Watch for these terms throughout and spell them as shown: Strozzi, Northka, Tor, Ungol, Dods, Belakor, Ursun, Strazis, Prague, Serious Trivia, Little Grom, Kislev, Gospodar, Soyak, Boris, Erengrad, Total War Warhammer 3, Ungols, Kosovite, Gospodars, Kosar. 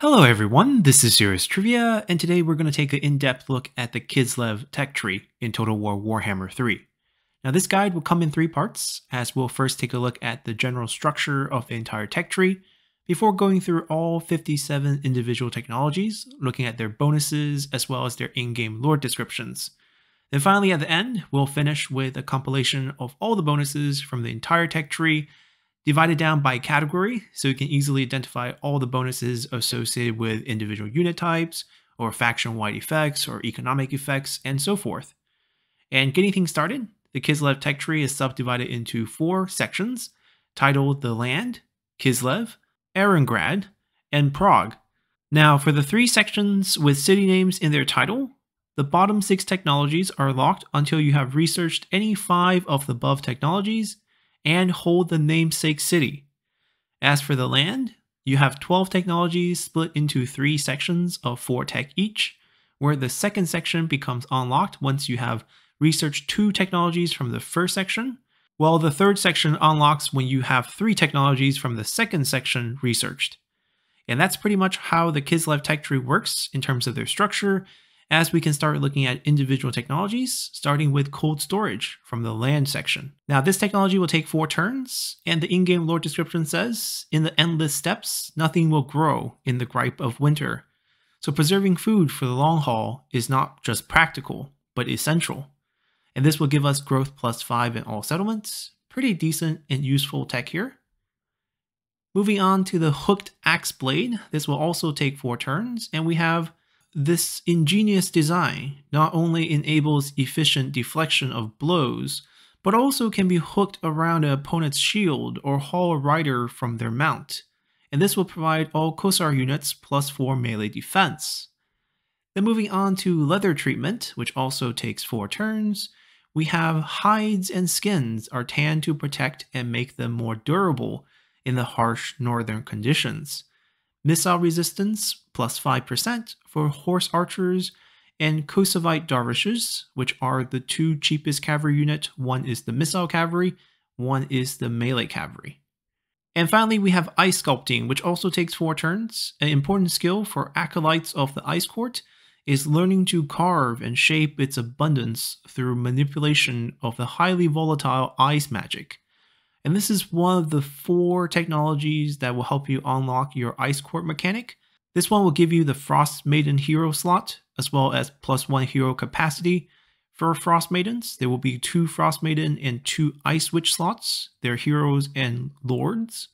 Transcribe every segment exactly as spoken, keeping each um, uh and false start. Hello everyone, this is Serious Trivia, and today we're going to take an in-depth look at the Kislev tech tree in Total War Warhammer three. Now this guide will come in three parts, as we'll first take a look at the general structure of the entire tech tree, before going through all fifty-seven individual technologies, looking at their bonuses as well as their in-game lore descriptions. Then finally at the end, we'll finish with a compilation of all the bonuses from the entire tech tree, divided down by category, so you can easily identify all the bonuses associated with individual unit types, or faction-wide effects, or economic effects, and so forth. And getting things started, the Kislev tech tree is subdivided into four sections, titled The Land, Kislev, Erengrad, and Prague. Now, for the three sections with city names in their title, the bottom six technologies are locked until you have researched any five of the above technologies, and hold the namesake city. As for the land, you have twelve technologies split into three sections of four tech each, where the second section becomes unlocked once you have researched two technologies from the first section, while the third section unlocks when you have three technologies from the second section researched. And that's pretty much how the Kislev tech tree works in terms of their structure, as we can start looking at individual technologies, starting with cold storage from the land section. Now this technology will take four turns, and the in-game lore description says, "In the endless steppes, nothing will grow in the gripe of winter." So preserving food for the long haul is not just practical, but essential. And this will give us growth plus five in all settlements. Pretty decent and useful tech here. Moving on to the hooked axe blade, this will also take four turns, and we have this ingenious design not only enables efficient deflection of blows, but also can be hooked around an opponent's shield or haul a rider from their mount, and this will provide all Kosar units plus four melee defense. Then moving on to leather treatment, which also takes four turns, we have hides and skins are tanned to protect and make them more durable in the harsh northern conditions. Missile resistance plus five percent for horse archers and Kosovite dervishes, which are the two cheapest cavalry unit. One is the missile cavalry, one is the melee cavalry. And finally, we have ice sculpting, which also takes four turns. An important skill for acolytes of the ice court is learning to carve and shape its abundance through manipulation of the highly volatile ice magic. And this is one of the four technologies that will help you unlock your Ice Court mechanic. This one will give you the Frost Maiden hero slot, as well as plus one hero capacity. For Frost Maidens, there will be two Frost Maiden and two Ice Witch slots, their heroes and lords.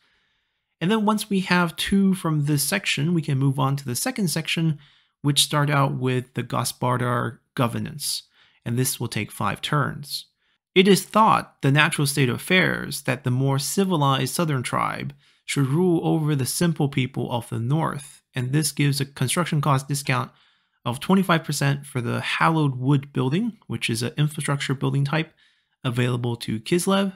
And then once we have two from this section, we can move on to the second section, which start out with the Gospodar governance. And this will take five turns. It is thought the natural state of affairs that the more civilized southern tribe should rule over the simple people of the north, and this gives a construction cost discount of twenty-five percent for the hallowed wood building, which is an infrastructure building type available to Kislev.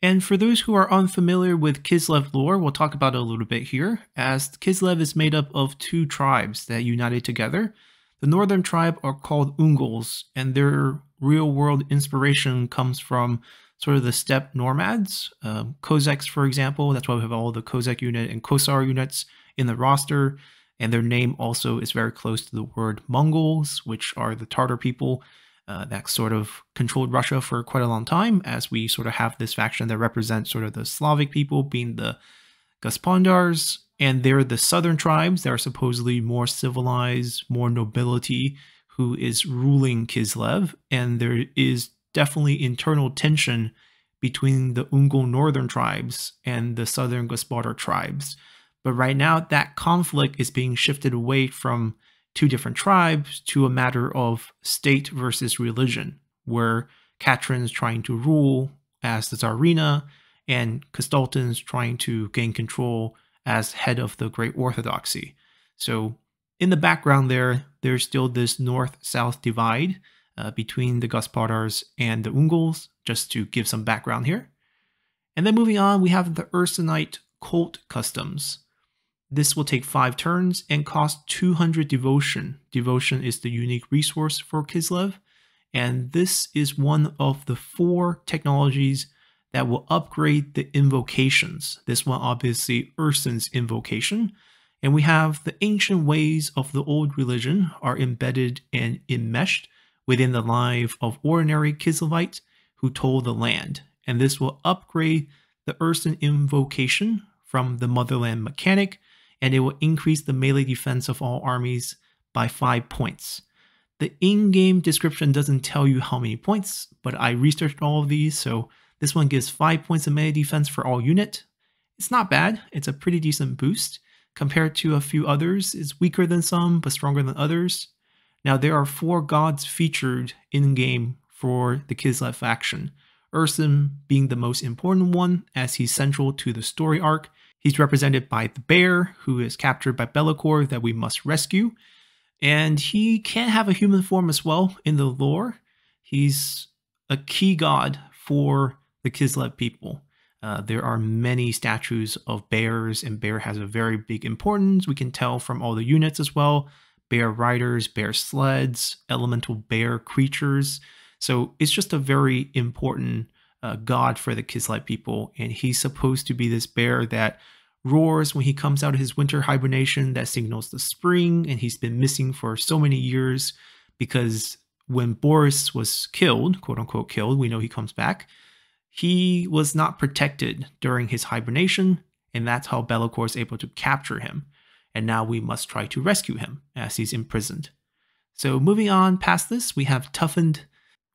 And for those who are unfamiliar with Kislev lore, we'll talk about it a little bit here, as Kislev is made up of two tribes that united together. The northern tribe are called Ungols, and their real-world inspiration comes from sort of the steppe nomads, um, Cossacks, for example. That's why we have all the Cossack unit and Kosar units in the roster, and their name also is very close to the word Mongols, which are the Tartar people uh, that sort of controlled Russia for quite a long time, as we sort of have this faction that represents sort of the Slavic people, being the Gospodars. And they're the southern tribes that are supposedly more civilized, more nobility, who is ruling Kislev. And there is definitely internal tension between the Ungol northern tribes and the southern Gospodar tribes. But right now, that conflict is being shifted away from two different tribes to a matter of state versus religion, where Katrin's trying to rule as the Tsarina, and Kostaltin's trying to gain control as head of the Great Orthodoxy. So in the background there, there's still this north-south divide uh, between the Gospodars and the Ungols, just to give some background here. And then moving on, we have the Ursunite cult customs. This will take five turns and cost two hundred devotion. Devotion is the unique resource for Kislev, and this is one of the four technologies that will upgrade the invocations. This one obviously Ursun's invocation, And we have the ancient ways of the old religion are embedded and enmeshed within the life of ordinary Kislevites who toil the land, and this will upgrade the Ursun invocation from the motherland mechanic, and it will increase the melee defense of all armies by five points. The in-game description doesn't tell you how many points, but I researched all of these, so this one gives five points of melee defense for all unit. It's not bad, it's a pretty decent boost. Compared to a few others, it's weaker than some, but stronger than others. Now there are four gods featured in-game for the Kislev faction. Ursun being the most important one, as he's central to the story arc. He's represented by the bear, who is captured by Belakor that we must rescue. And he can have a human form as well in the lore. He's a key god for the Kislev people. Uh, there are many statues of bears, and bear has a very big importance. We can tell from all the units as well. Bear riders, bear sleds, elemental bear creatures. So it's just a very important uh, god for the Kislev people. And he's supposed to be this bear that roars when he comes out of his winter hibernation that signals the spring. And he's been missing for so many years because when Boris was killed, quote unquote killed, we know he comes back. He was not protected during his hibernation, and that's how Belakor is able to capture him. And now we must try to rescue him as he's imprisoned. So moving on past this, we have toughened,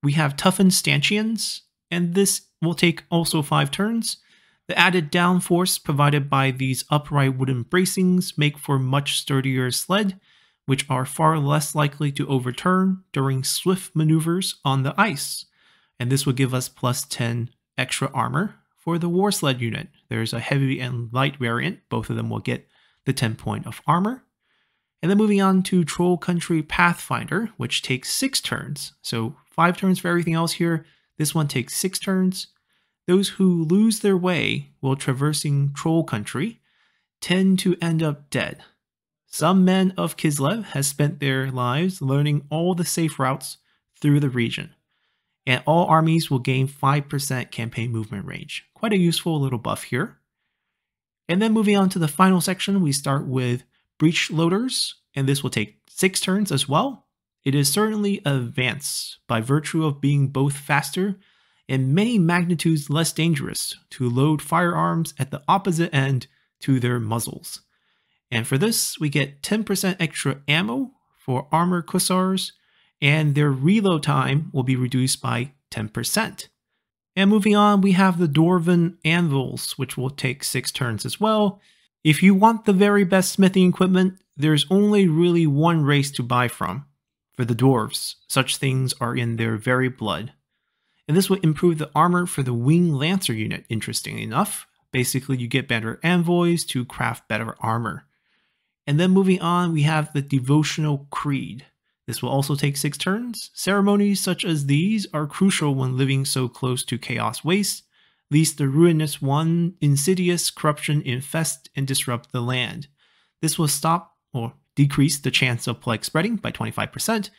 we have toughened stanchions, and this will take also five turns. The added downforce provided by these upright wooden bracings make for much sturdier sled, which are far less likely to overturn during swift maneuvers on the ice. And this will give us plus ten extra armor for the war sled unit. There's a heavy and light variant. Both of them will get the ten point of armor. And then moving on to Troll Country Pathfinder, which takes six turns. So five turns for everything else here. This one takes six turns. Those who lose their way while traversing Troll Country tend to end up dead. Some men of Kislev have spent their lives learning all the safe routes through the region, and all armies will gain five percent campaign movement range. Quite a useful little buff here. And then moving on to the final section, we start with breech loaders, and this will take six turns as well. It is certainly advanced by virtue of being both faster and many magnitudes less dangerous to load firearms at the opposite end to their muzzles. And for this, we get ten percent extra ammo for armored cuirassiers, and their reload time will be reduced by ten percent. And moving on, we have the Dwarven Anvils, which will take six turns as well. If you want the very best smithing equipment, there's only really one race to buy from. For the Dwarves, such things are in their very blood. And this will improve the armor for the Wing Lancer unit, interestingly enough. Basically, you get better envoys to craft better armor. And then moving on, we have the Devotional Creed. This will also take six turns. Ceremonies such as these are crucial when living so close to chaos waste, lest the ruinous one insidious corruption infest and disrupt the land. This will stop or decrease the chance of plague spreading by twenty-five percent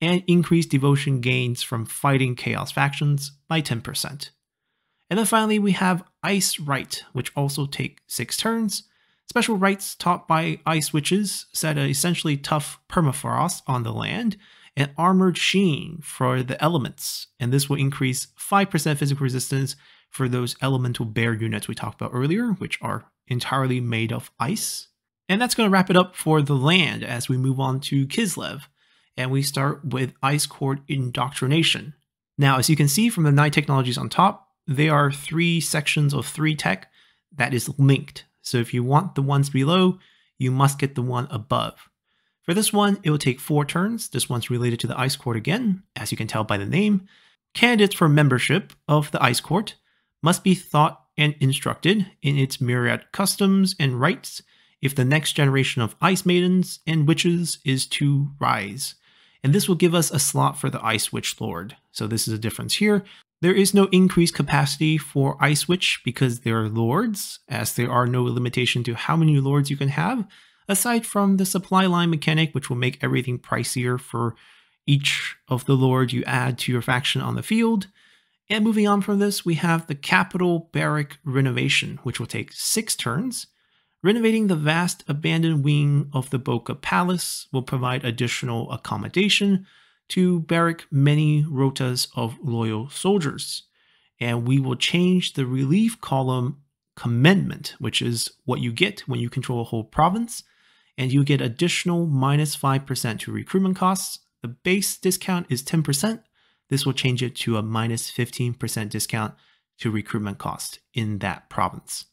and increase devotion gains from fighting chaos factions by ten percent. And then finally, we have Ice Rite, which also take six turns. Special rites taught by ice witches set an essentially tough permafrost on the land and armored sheen for the elements, and this will increase five percent physical resistance for those elemental bear units we talked about earlier, which are entirely made of ice. And that's going to wrap it up for the land as we move on to Kislev, and we start with Ice Court Indoctrination. Now, as you can see from the nine technologies on top, they are three sections of three tech that is linked. So if you want the ones below, you must get the one above. For this one, it will take four turns. This one's related to the Ice Court again, as you can tell by the name. Candidates for membership of the Ice Court must be taught and instructed in its myriad customs and rites if the next generation of Ice Maidens and Witches is to rise. And this will give us a slot for the Ice Witch Lord. So this is a difference here. There is no increased capacity for Ice Witch because they are lords, as there are no limitation to how many lords you can have, aside from the supply line mechanic, which will make everything pricier for each of the lords you add to your faction on the field. And moving on from this, we have the Capital Barrack Renovation, which will take six turns. Renovating the vast abandoned wing of the Boca Palace will provide additional accommodation to barrack many rotas of loyal soldiers. And we will change the relief column commendment, which is what you get when you control a whole province, and you get additional minus five percent to recruitment costs. The base discount is ten percent. This will change it to a minus fifteen percent discount to recruitment cost in that province.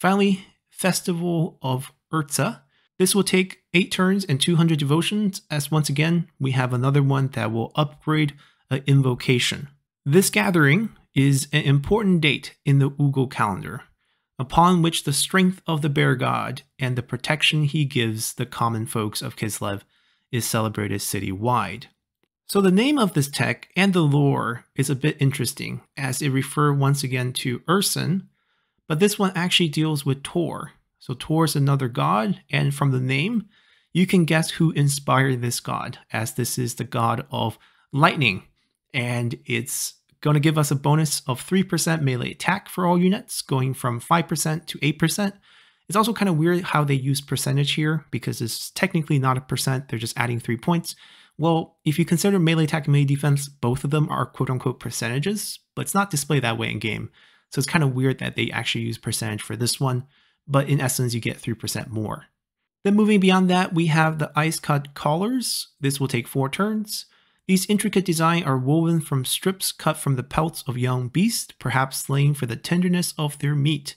Finally, Festival of Urza. This will take eight turns and two hundred devotions, as once again, we have another one that will upgrade an invocation. This gathering is an important date in the Ugol calendar, upon which the strength of the bear god and the protection he gives the common folks of Kislev is celebrated citywide. So the name of this tech and the lore is a bit interesting, as it refers once again to Ursun, but this one actually deals with Tor. So Tor is another god, and from the name, you can guess who inspired this god, as this is the god of lightning, and it's going to give us a bonus of three percent melee attack for all units, going from five percent to eight percent. It's also kind of weird how they use percentage here, because it's technically not a percent, they're just adding three points. Well, if you consider melee attack and melee defense, both of them are quote-unquote percentages, but it's not displayed that way in game. So it's kind of weird that they actually use percentage for this one, but in essence, you get three percent more. Then moving beyond that, we have the ice-cut collars. This will take four turns. These intricate designs are woven from strips cut from the pelts of young beasts, perhaps slain for the tenderness of their meat.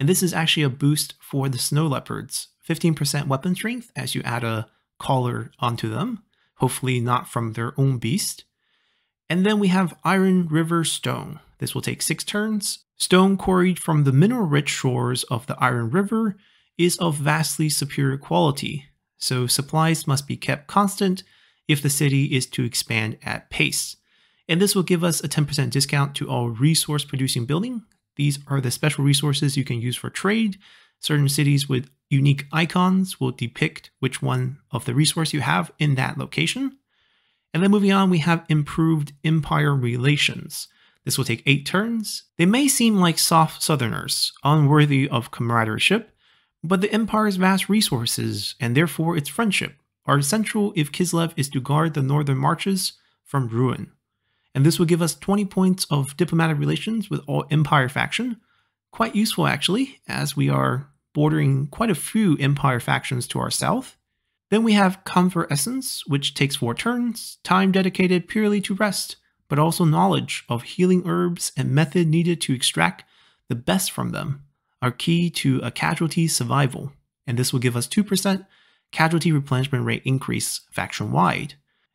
And this is actually a boost for the snow leopards, fifteen percent weapon strength as you add a collar onto them, hopefully not from their own beast. And then we have Iron River Stone. This will take six turns. Stone quarried from the mineral-rich shores of the Iron River is of vastly superior quality, so supplies must be kept constant if the city is to expand at pace. And this will give us a ten percent discount to all resource producing buildings. These are the special resources you can use for trade. Certain cities with unique icons will depict which one of the resource you have in that location. And then moving on, we have improved empire relations. This will take eight turns. They may seem like soft southerners, unworthy of comradeship, but the empire's vast resources, and therefore its friendship, are essential if Kislev is to guard the northern marches from ruin. And this will give us twenty points of diplomatic relations with all empire faction. Quite useful actually, as we are bordering quite a few empire factions to our south. Then we have Convalescence, which takes four turns, time dedicated purely to rest, but also knowledge of healing herbs and method needed to extract the best from them are key to a casualty survival. And this will give us two percent casualty replenishment rate increase faction-wide.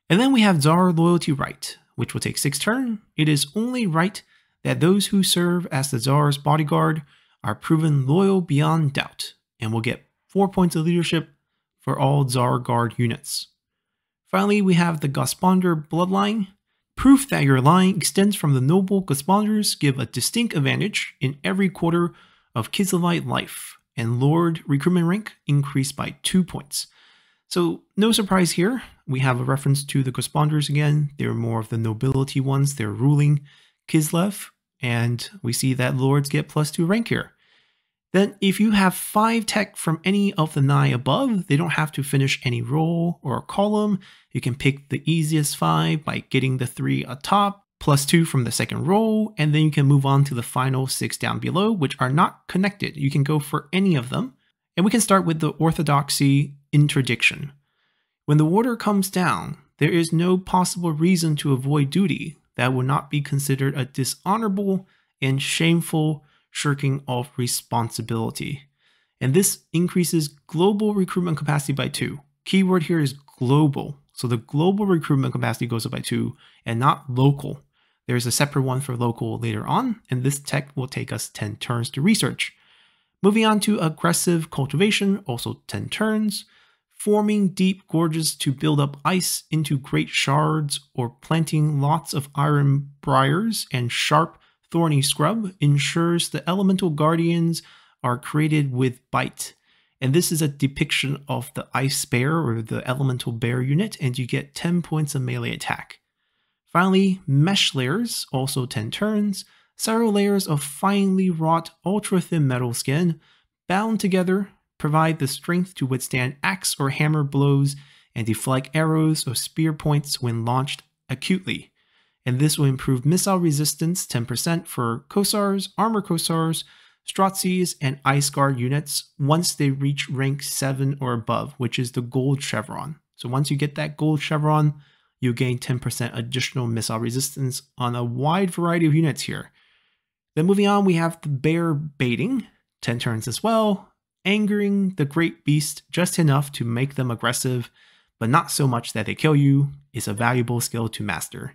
And then we have Tsar Loyalty Right, which will take six turns. It is only right that those who serve as the Tsar's bodyguard are proven loyal beyond doubt, and will get four points of leadership for all Tsar Guard units. Finally, we have the Gospodar Bloodline. Proof that your line extends from the noble Gospodars give a distinct advantage in every quarter of Kislevite life, and Lord recruitment rank increased by two points. So no surprise here, we have a reference to the Gospodars again. They're more of the nobility ones, they're ruling Kislev, and we see that Lords get plus two rank here. Then if you have five tech from any of the nine above, they don't have to finish any roll or column. You can pick the easiest five by getting the three atop, plus two from the second roll, and then you can move on to the final six down below, which are not connected. You can go for any of them. And we can start with the Orthodoxy Interdiction. When the water comes down, there is no possible reason to avoid duty that will not be considered a dishonorable and shameful shirking of responsibility. And this increases global recruitment capacity by two. Keyword here is global. So the global recruitment capacity goes up by two and not local. There's a separate one for local later on, and this tech will take us ten turns to research. Moving on to aggressive cultivation, also ten turns. Forming deep gorges to build up ice into great shards, or planting lots of iron briars and sharp thorny scrub ensures the elemental guardians are created with bite. And this is a depiction of the ice bear or the elemental bear unit, and you get ten points of melee attack. Finally, mesh layers, also ten turns, several layers of finely wrought ultra-thin metal skin bound together provide the strength to withstand axe or hammer blows and deflect arrows or spear points when launched acutely. And this will improve missile resistance ten percent for Cossars, Armor Cossars, Strazis, and Ice Guard units once they reach rank seven or above, which is the gold chevron. So once you get that gold chevron, you gain ten percent additional missile resistance on a wide variety of units here. Then moving on, we have the bear baiting, ten turns as well, angering the great beast just enough to make them aggressive, but not so much that they kill you, is a valuable skill to master.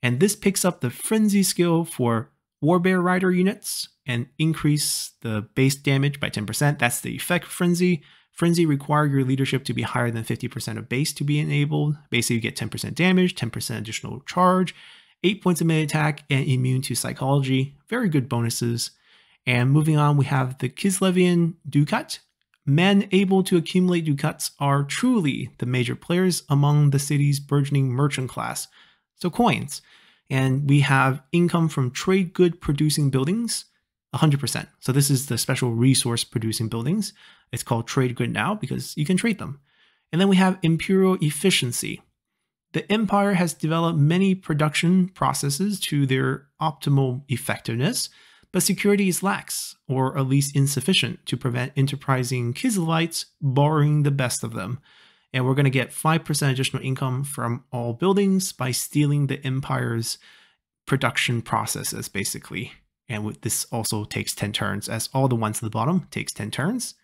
And this picks up the frenzy skill for warbear rider units and increase the base damage by ten percent. That's the effect frenzy. Frenzy requires your leadership to be higher than fifty percent of base to be enabled. Basically, you get ten percent damage, ten percent additional charge, eight points of melee attack, and immune to psychology. Very good bonuses. And moving on, we have the Kislevian Ducat. Men able to accumulate ducats are truly the major players among the city's burgeoning merchant class, so coins. And we have income from trade good producing buildings, one hundred percent. So this is the special resource producing buildings. It's called trade good now because you can trade them. And then we have imperial efficiency. The empire has developed many production processes to their optimal effectiveness, but security is lax, or at least insufficient, to prevent enterprising Kislevites borrowing the best of them. And we're going to get five percent additional income from all buildings by stealing the empire's production processes, basically. And this also takes ten turns, as all the ones at the bottom takes ten turns.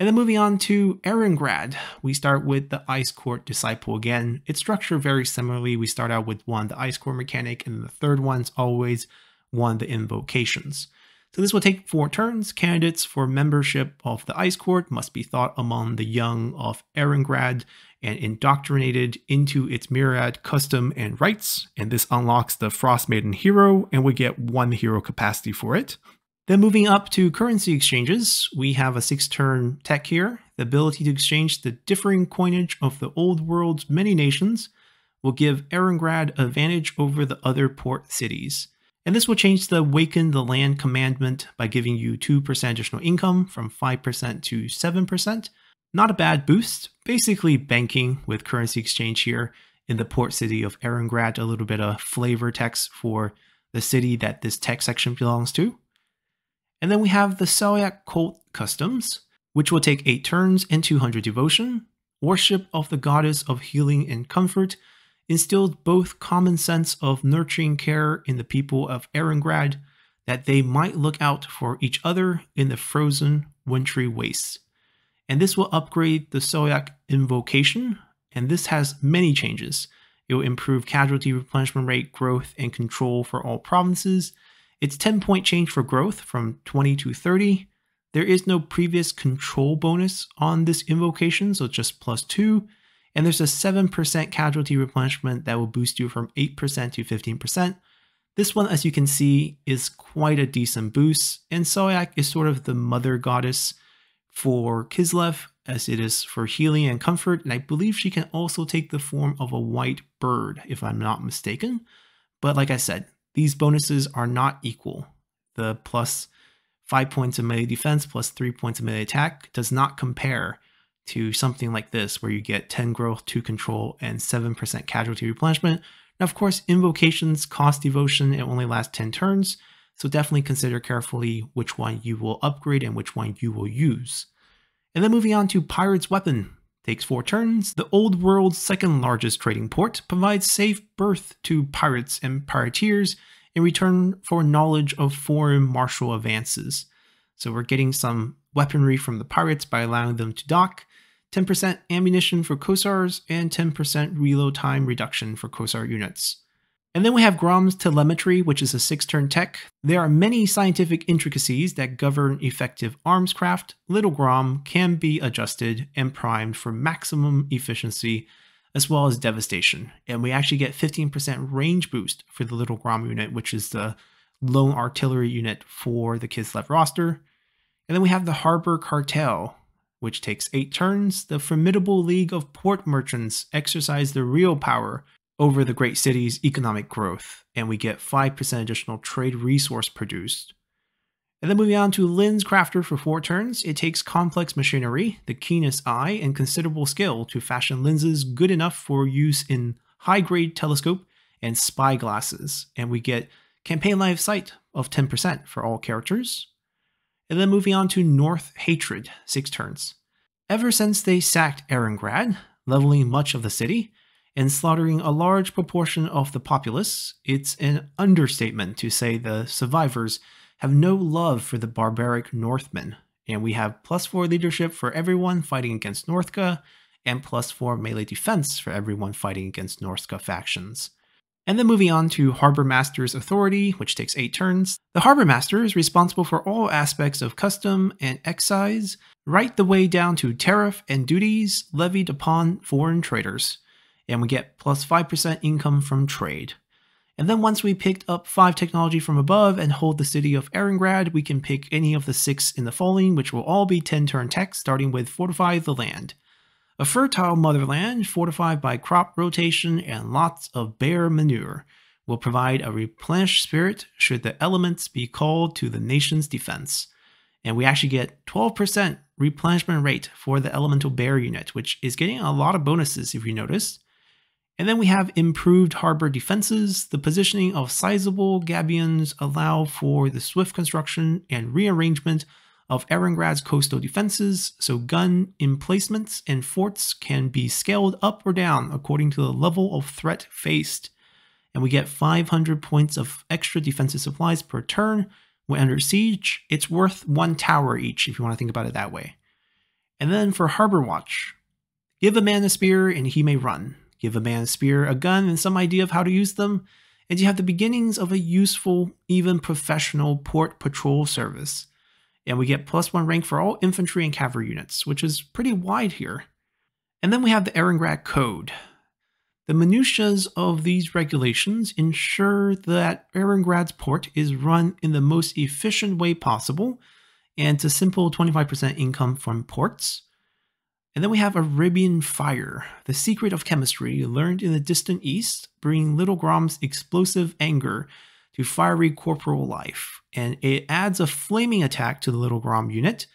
And then moving on to Erengrad, we start with the Ice Court Disciple again. It's structured very similarly. We start out with one, the Ice Court Mechanic, and the third one's always one, the Invocations. So this will take four turns. Candidates for membership of the Ice Court must be thought among the young of Erengrad and indoctrinated into its myriad custom and rites. And this unlocks the Frostmaiden hero, and we get one hero capacity for it. Then moving up to currency exchanges, we have a six-turn tech here. The ability to exchange the differing coinage of the old world's many nations will give Erengrad advantage over the other port cities. And this will change the Awaken the Land commandment by giving you two percent additional income from five percent to seven percent. Not a bad boost, basically banking with currency exchange here in the port city of Erengrad, a little bit of flavor text for the city that this tech section belongs to. And then we have the Soyak cult customs, which will take eight turns and two hundred devotion. Worship of the goddess of healing and comfort instilled both common sense of nurturing care in the people of Erengrad, that they might look out for each other in the frozen wintry wastes. And this will upgrade the Soyak invocation, and this has many changes. It will improve casualty replenishment rate, growth, and control for all provinces. It's ten point change for growth from twenty to thirty. There is no previous control bonus on this invocation, so just plus two. And there's a seven percent casualty replenishment that will boost you from eight percent to fifteen percent. This one, as you can see, is quite a decent boost, and Soyak is sort of the mother goddess for Kislev, as it is for healing and comfort, and I believe she can also take the form of a white bird, if I'm not mistaken. But like I said, these bonuses are not equal. The plus five points of melee defense plus three points of melee attack does not compare to something like this, where you get ten growth, two control, and seven percent casualty replenishment. Now, of course, invocations cost devotion and only last ten turns, so definitely consider carefully which one you will upgrade and which one you will use. And then moving on to Pirate's Weapon. Takes four turns. The old world's second largest trading port provides safe berth to pirates and pirateers in return for knowledge of foreign martial advances. So we're getting some weaponry from the pirates by allowing them to dock, ten percent ammunition for Cossars, and ten percent reload time reduction for Cossar units. And then we have Grom's Telemetry, which is a six-turn tech. There are many scientific intricacies that govern effective arms craft. Little Grom can be adjusted and primed for maximum efficiency, as well as devastation. And we actually get fifteen percent range boost for the Little Grom unit, which is the lone artillery unit for the Kislev roster. And then we have the Harbor Cartel, which takes eight turns. The formidable league of port merchants exercise their real power over the great city's economic growth, and we get five percent additional trade resource produced. And then moving on to Lin's Crafter for four turns, it takes complex machinery, the keenest eye, and considerable skill to fashion lenses good enough for use in high-grade telescope and spy glasses. And we get campaign line of sight of ten percent for all characters. And then moving on to North Hatred, six turns. Ever since they sacked Erengrad, leveling much of the city, and slaughtering a large proportion of the populace, it's an understatement to say the survivors have no love for the barbaric Northmen, and we have plus four leadership for everyone fighting against Northka, and plus four melee defense for everyone fighting against Northka factions. And then moving on to Harbor Master's Authority, which takes eight turns. The Harbor Master is responsible for all aspects of custom and excise, right the way down to tariff and duties levied upon foreign traders, and we get plus five percent income from trade. And then once we picked up five technology from above and hold the city of Erengrad, we can pick any of the six in the following, which will all be ten turn tech, starting with Fortify the Land. A fertile motherland fortified by crop rotation and lots of bear manure will provide a replenished spirit should the elements be called to the nation's defense. And we actually get twelve percent replenishment rate for the elemental bear unit, which is getting a lot of bonuses if you notice. And then we have improved harbor defenses. The positioning of sizable gabions allow for the swift construction and rearrangement of Erengrad's coastal defenses, so gun emplacements and forts can be scaled up or down according to the level of threat faced. And we get five hundred points of extra defensive supplies per turn. When under siege, it's worth one tower each if you want to think about it that way. And then for Harbor Watch, give a man a spear and he may run. Give a man a spear, a gun, and some idea of how to use them, and you have the beginnings of a useful, even professional port patrol service. And we get plus one rank for all infantry and cavalry units, which is pretty wide here. And then we have the Erengrad Code. The minutiae of these regulations ensure that Erengrad's port is run in the most efficient way possible, and to simple twenty-five percent income from ports. And then we have Arabian Fire, the secret of chemistry learned in the distant east, bringing Little Grom's explosive anger to fiery corporal life. And it adds a flaming attack to the Little Grom unit,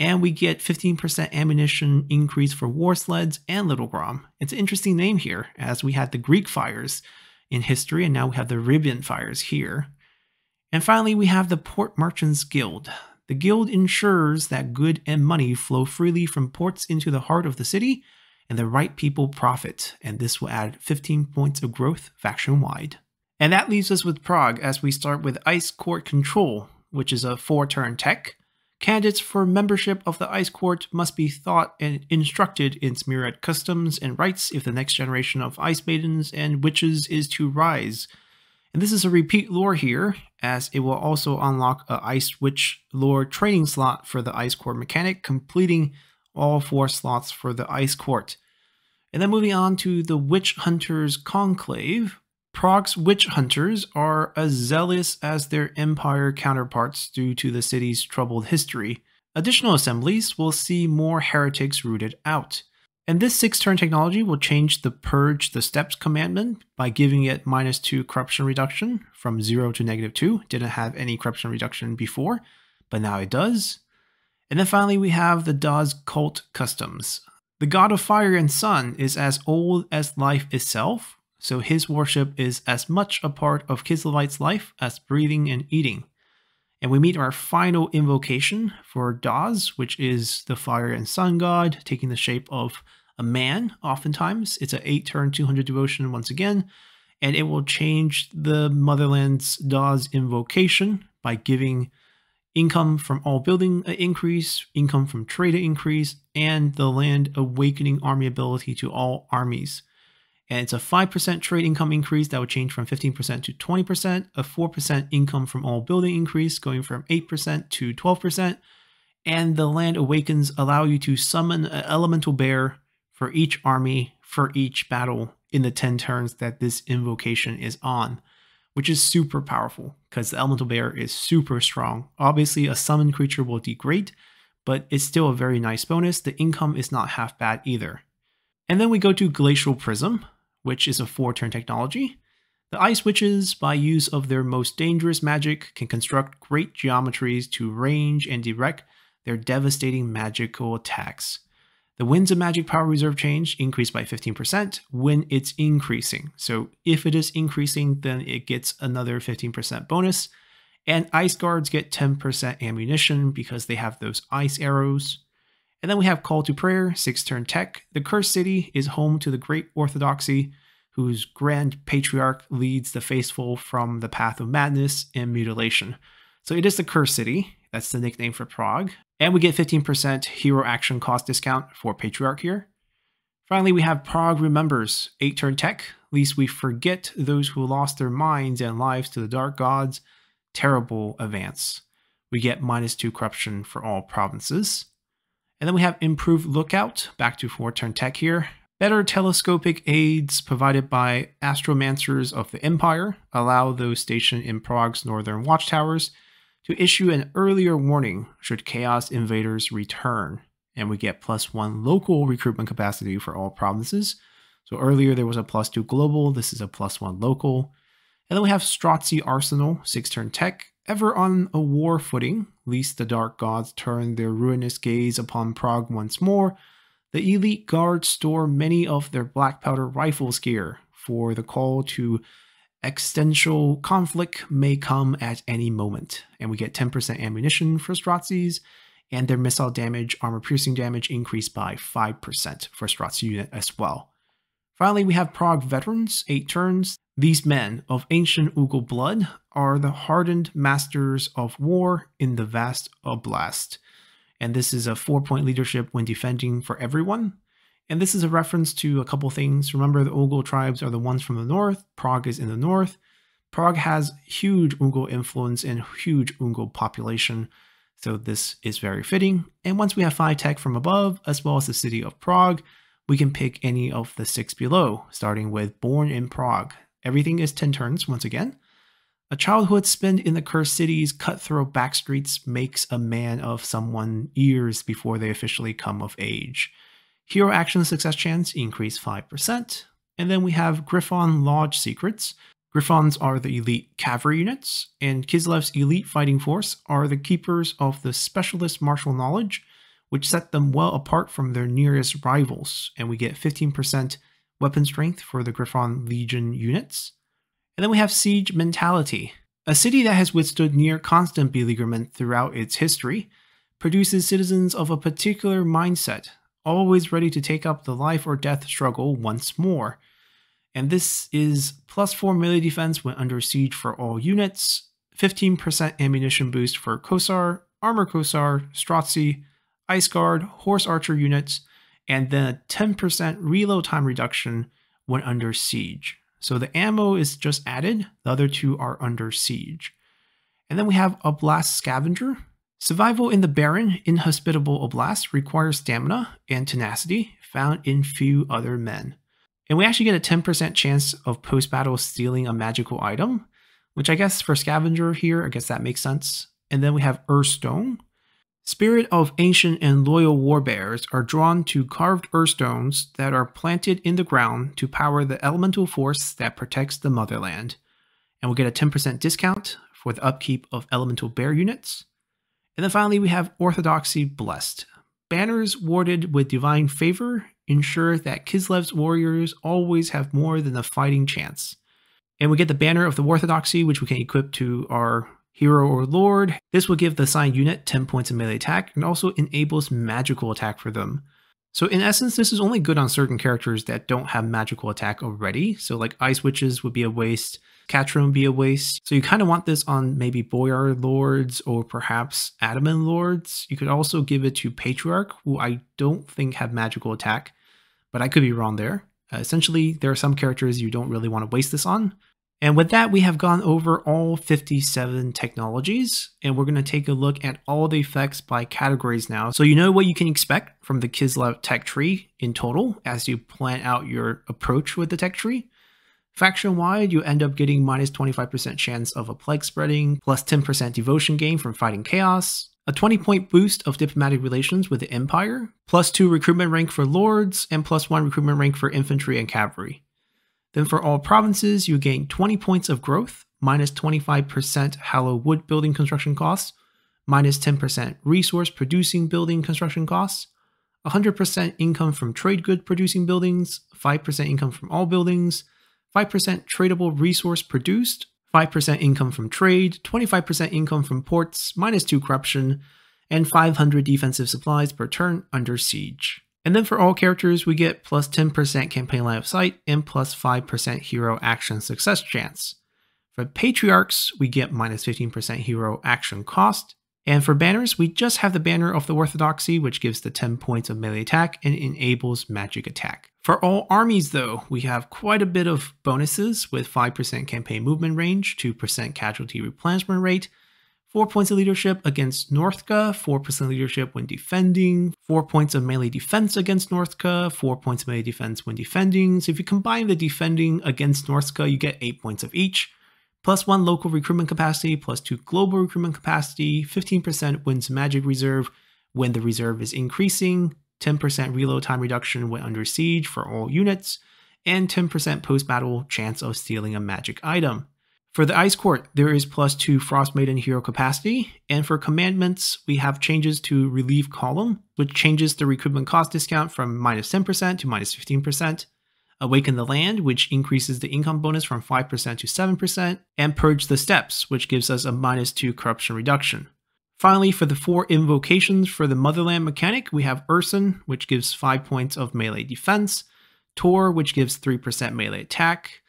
and we get fifteen percent ammunition increase for war sleds and Little Grom. It's an interesting name here, as we had the Greek fires in history, and now we have the Arabian fires here. And finally, we have the Port Merchants Guild. The guild ensures that good and money flow freely from ports into the heart of the city, and the right people profit, and this will add fifteen points of growth faction-wide. And that leaves us with Prague, as we start with Ice Court Control, which is a four turn tech. Candidates for membership of the Ice Court must be taught and instructed in Smearad customs and rites if the next generation of Ice Maidens and Witches is to rise. And this is a repeat lore here, as it will also unlock a Ice Witch lore training slot for the Ice Court mechanic, completing all four slots for the Ice Court. And then moving on to the Witch Hunters Conclave. Prague's Witch Hunters are as zealous as their Empire counterparts due to the city's troubled history. Additional assemblies will see more heretics rooted out. And this six turn technology will change the Purge the Steps commandment by giving it minus two corruption reduction from zero to negative two. Didn't have any corruption reduction before, but now it does. And then finally we have the Dods Cult Customs. The god of fire and sun is as old as life itself, so his worship is as much a part of Kislevites' life as breathing and eating. And we meet our final invocation for Dods, which is the fire and sun god, taking the shape of a man, oftentimes. It's an eight turn two hundred devotion once again, and it will change the motherland's Dods invocation by giving income from all building an increase, income from trade an increase, and the land awakening army ability to all armies. And it's a five percent trade income increase that would change from fifteen percent to twenty percent, a four percent income from all building increase going from eight percent to twelve percent, and the land awakens allow you to summon an elemental bear for each army, for each battle in the ten turns that this invocation is on, which is super powerful because the elemental bear is super strong. Obviously a summoned creature will degrade, but it's still a very nice bonus. The income is not half bad either. And then we go to Glacial Prism, which is a four turn technology. The Ice Witches, by use of their most dangerous magic, can construct great geometries to range and direct their devastating magical attacks. The Winds of Magic power reserve change increased by fifteen percent when it's increasing. So if it is increasing, then it gets another fifteen percent bonus. And Ice Guards get ten percent ammunition because they have those ice arrows. And then we have Call to Prayer, six turn tech. The Cursed City is home to the Great Orthodoxy, whose Grand Patriarch leads the faithful from the path of madness and mutilation. So it is the Cursed City. That's the nickname for Prague. And we get fifteen percent hero action cost discount for Patriarch here. Finally, we have Prague Remembers, eight turn tech. Least we forget those who lost their minds and lives to the dark gods. Terrible advance. We get minus two corruption for all provinces. And then we have Improved Lookout, back to four turn tech here. Better telescopic aids provided by Astromancers of the Empire allow those stationed in Prague's northern watchtowers to issue an earlier warning should Chaos Invaders return. And we get plus one local recruitment capacity for all provinces. So earlier there was a plus two global, this is a plus one local. And then we have Strozzi Arsenal, six turn tech. Ever on a war footing, lest the dark gods turn their ruinous gaze upon Prague once more, the elite guards store many of their black powder rifles gear, for the call to existential conflict may come at any moment. And we get ten percent ammunition for Strozzis, and their missile damage, armor piercing damage increased by five percent for Strozzi unit as well. Finally, we have Prague Veterans, eight turns. These men of ancient Ugol blood are the hardened masters of war in the vast oblast. And this is a four point leadership when defending for everyone. And this is a reference to a couple things. Remember, the Ugol tribes are the ones from the north. Prague is in the north. Prague has huge Ugol influence and huge Ugol population. So this is very fitting. And once we have five tech from above, as well as the city of Prague, we can pick any of the six below, starting with Born in Prague. Everything is ten turns once again. A childhood spent in the cursed city's cutthroat backstreets makes a man of someone years before they officially come of age. Hero action success chance increased five percent. And then we have Griffon Lodge Secrets. Griffons are the elite cavalry units, and Kislev's elite fighting force are the keepers of the specialist martial knowledge, which set them well apart from their nearest rivals. And we get fifteen percent weapon strength for the Griffon Legion units. And then we have Siege Mentality. A city that has withstood near constant beleaguerment throughout its history produces citizens of a particular mindset, always ready to take up the life or death struggle once more. And this is plus four melee defense when under siege for all units, fifteen percent ammunition boost for Kosar, Armor Kosar, Strozzi, Ice Guard, Horse Archer units, and then a ten percent reload time reduction when under siege. So the ammo is just added, the other two are under siege. And then we have Oblast Scavenger. Survival in the barren, inhospitable Oblast requires stamina and tenacity found in few other men. And we actually get a ten percent chance of post-battle stealing a magical item, which I guess for Scavenger here, I guess that makes sense. And then we have Urstone. Spirit of ancient and loyal warbears are drawn to carved earth stones that are planted in the ground to power the elemental force that protects the motherland. And we'll get a ten percent discount for the upkeep of elemental bear units. And then finally, we have Orthodoxy Blessed. Banners warded with divine favor ensure that Kislev's warriors always have more than a fighting chance. And we get the banner of the Orthodoxy, which we can equip to our hero or lord. This will give the assigned unit ten points of melee attack and also enables magical attack for them. So in essence, this is only good on certain characters that don't have magical attack already. So like Ice Witches would be a waste, Catron would be a waste. So you kind of want this on maybe Boyar Lords or perhaps Adaman Lords. You could also give it to Patriarch, who I don't think have magical attack, but I could be wrong there. Uh, essentially, there are some characters you don't really want to waste this on. And with that, we have gone over all fifty-seven technologies, and we're going to take a look at all the effects by categories now, so you know what you can expect from the Kislev tech tree in total as you plan out your approach with the tech tree. Faction-wide, you end up getting minus twenty-five percent chance of a plague spreading, plus ten percent devotion gain from fighting chaos, a twenty point boost of diplomatic relations with the Empire, plus two recruitment rank for lords, and plus one recruitment rank for infantry and cavalry. Then for all provinces, you gain twenty points of growth, minus twenty-five percent Hallow Wood building construction costs, minus ten percent resource producing building construction costs, one hundred percent income from trade good producing buildings, five percent income from all buildings, five percent tradable resource produced, five percent income from trade, twenty-five percent income from ports, minus two corruption, and five hundred defensive supplies per turn under siege. And then for all characters, we get plus ten percent campaign line of sight and plus five percent hero action success chance. For patriarchs, we get minus fifteen percent hero action cost. And for banners, we just have the banner of the orthodoxy, which gives the ten points of melee attack and enables magic attack. For all armies though, we have quite a bit of bonuses with five percent campaign movement range, two percent casualty replenishment rate, four points of leadership against Northka, four percent leadership when defending, four points of melee defense against Northka, four points of melee defense when defending. So if you combine the defending against Northka, you get eight points of each, plus one local recruitment capacity, plus two global recruitment capacity, fifteen percent wins magic reserve when the reserve is increasing, ten percent reload time reduction when under siege for all units, and ten percent post-battle chance of stealing a magic item. For the Ice Court, there is plus two Frost Maiden hero capacity, and for commandments, we have changes to Relief Column, which changes the recruitment cost discount from minus ten percent to minus fifteen percent, Awaken the Land, which increases the income bonus from five percent to seven percent, and Purge the Steppes, which gives us a minus two corruption reduction. Finally, for the four invocations for the Motherland mechanic, we have Ursun, which gives five points of melee defense, Tor, which gives three percent melee attack,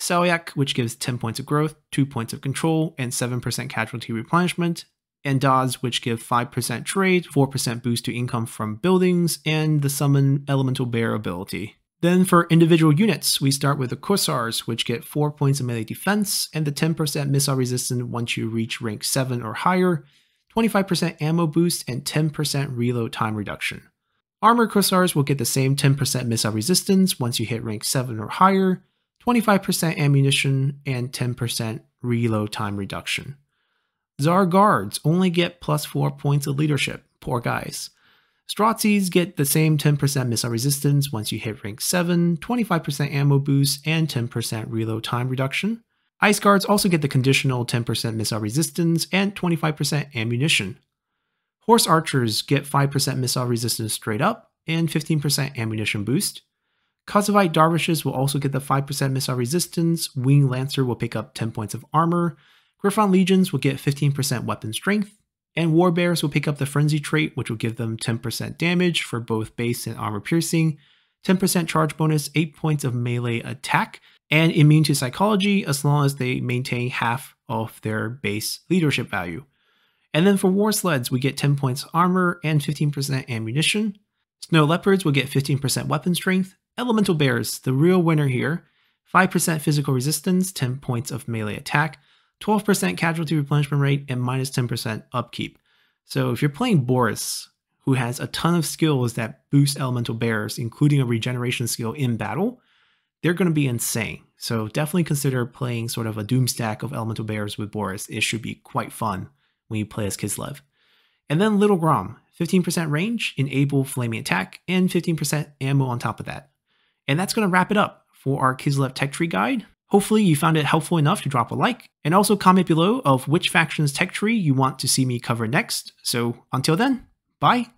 Soyak, which gives ten points of growth, two points of control, and seven percent casualty replenishment, and Dods, which give five percent trade, four percent boost to income from buildings, and the Summon Elemental Bear ability. Then for individual units, we start with the Gospodars, which get four points of melee defense, and the ten percent missile resistance once you reach rank seven or higher, twenty-five percent ammo boost, and ten percent reload time reduction. Armored Gospodars will get the same ten percent missile resistance once you hit rank seven or higher, twenty-five percent ammunition, and ten percent reload time reduction. Tsar Guards only get plus four points of leadership, poor guys. Stratzes get the same ten percent missile resistance once you hit rank seven, twenty-five percent ammo boost, and ten percent reload time reduction. Ice Guards also get the conditional ten percent missile resistance and twenty-five percent ammunition. Horse Archers get five percent missile resistance straight up and fifteen percent ammunition boost. Kosovite Dervishes will also get the five percent missile resistance, Wing Lancer will pick up ten points of armor, Griffon Legions will get fifteen percent weapon strength, and War Bears will pick up the Frenzy trait, which will give them ten percent damage for both base and armor piercing, ten percent charge bonus, eight points of melee attack, and immune to psychology as long as they maintain half of their base leadership value. And then for War Sleds, we get ten points armor and fifteen percent ammunition. Snow Leopards will get fifteen percent weapon strength. Elemental Bears, the real winner here, five percent physical resistance, ten points of melee attack, twelve percent casualty replenishment rate, and minus ten percent upkeep. So if you're playing Boris, who has a ton of skills that boost Elemental Bears, including a regeneration skill in battle, they're going to be insane. So definitely consider playing sort of a doom stack of Elemental Bears with Boris. It should be quite fun when you play as Kislev. And then Little Grom, fifteen percent range, enable flaming attack, and fifteen percent ammo on top of that. And that's going to wrap it up for our Kislev Tech Tree Guide. Hopefully you found it helpful enough to drop a like, and also comment below of which faction's tech tree you want to see me cover next. So until then, bye!